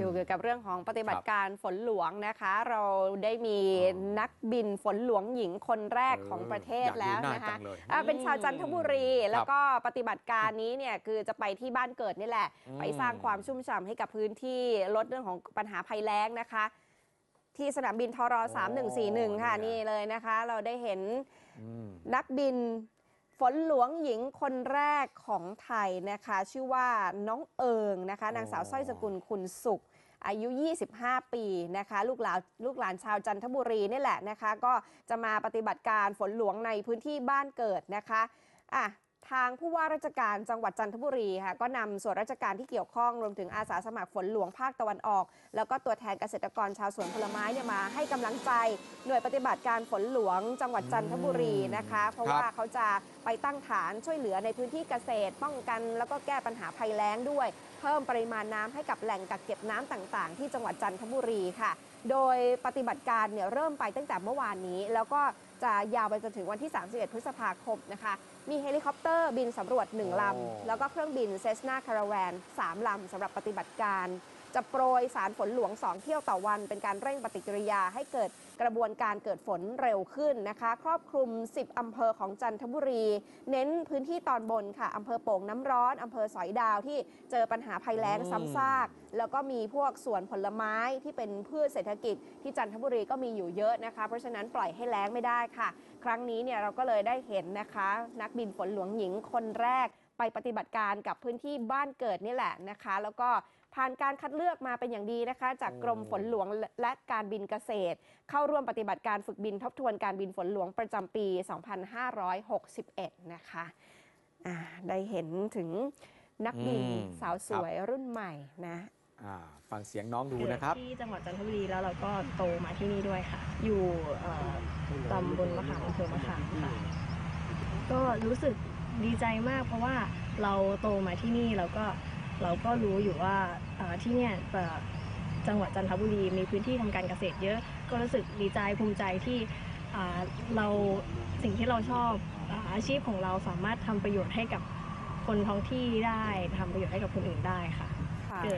ดูเกี่ยวกับเรื่องของปฏิบัติการฝนหลวงนะคะเราได้มีนักบินฝนหลวงหญิงคนแรกของประเทศแล้วนะคะเป็นชาวจันทบุรีแล้วก็ปฏิบัติการนี้เนี่ยคือจะไปที่บ้านเกิดนี่แหละไปสร้างความชุ่มฉ่ำให้กับพื้นที่ลดเรื่องของปัญหาภัยแล้งนะคะที่สนามบินทร3141ค่ะนี่เลยนะคะเราได้เห็นนักบินฝนหลวงหญิงคนแรกของไทยนะคะชื่อว่าน้องเอิงนะคะนางสาวสร้อยสกุลคุณสุขอายุ25ปีนะคะลูกหลานชาวจันทบุรีนี่แหละนะคะก็จะมาปฏิบัติการฝนหลวงในพื้นที่บ้านเกิดนะคะทางผู้ว่าราชการจังหวัดจันทบุรีค่ะก็นำส่วนราชการที่เกี่ยวข้องรวมถึงอาสาสมัครฝนหลวงภาคตะวันออกแล้วก็ตัวแทนเกษตรกรชาวสวนผลไม้เนี่ยมาให้กำลังใจหน่วยปฏิบัติการฝนหลวงจังหวัดจันทบุรีนะคะเพราะว่าเขาจะไปตั้งฐานช่วยเหลือในพื้นที่เกษตรป้องกันแล้วก็แก้ปัญหาภัยแล้งด้วยเพิ่มปริมาณน้ำให้กับแหล่งกักเก็บน้ำต่างๆที่จังหวัดจันทบุรีค่ะโดยปฏิบัติการเนี่ยเริ่มไปตั้งแต่เมื่อวานนี้แล้วก็จะยาวไปจนถึงวันที่31พฤษภาคมนะคะมีเฮลิคอปเตอร์บินสำรวจ1ลำแล้วก็เครื่องบิน Cessna Caravan 3 ลำสำหรับปฏิบัติการจะโปรยสารฝนหลวง2เที่ยวต่อวันเป็นการเร่งปฏิกิริยาให้เกิดกระบวนการเกิดฝนเร็วขึ้นนะคะครอบคลุม10อำเภอของจันทบุรีเน้นพื้นที่ตอนบนค่ะอำเภอโป่งน้ำร้อนอำเภอสอยดาวที่เจอปัญหาภัยแล้งซ้ำซากแล้วก็มีพวกสวนผลไม้ที่เป็นพืชเศรษฐกิจที่จันทบุรีก็มีอยู่เยอะนะคะเพราะฉะนั้นปล่อยให้แล้งไม่ได้ค่ะครั้งนี้เนี่ยเราก็เลยได้เห็นนะคะนักบินฝนหลวงหญิงคนแรกไปปฏิบัติการกับพื้นที่บ้านเกิดนี่แหละนะคะแล้วก็ผ่านการคัดเลือกมาเป็นอย่างดีนะคะจากกรมฝนหลวงและการบินเกษตรเข้าร่วมปฏิบัติการฝึกบินทบทวนการบินฝนหลวงประจำปี2561นะคะได้เห็นถึงนักบินสาวสวยรุ่นใหม่นะฟังเสียงน้องดูนะครับที่จังหวัดจันทบุรีแล้วเราก็โตมาที่นี่ด้วยค่ะอยู่ตำบลมะขามอำเภอมะขามค่ะก็รู้สึกดีใจมากเพราะว่าเราโตมาที่นี่เราก็รู้อยู่ว่าที่เนี่ยจังหวัดจันทบุรีมีพื้นที่ทำการเกษตรเยอะก็รู้สึกดีใจภูมิใจที่เราสิ่งที่เราชอบอาชีพของเราสามารถทำประโยชน์ให้กับคนท้องที่ได้ทำประโยชน์ให้กับคนอื่นได้ค่ะ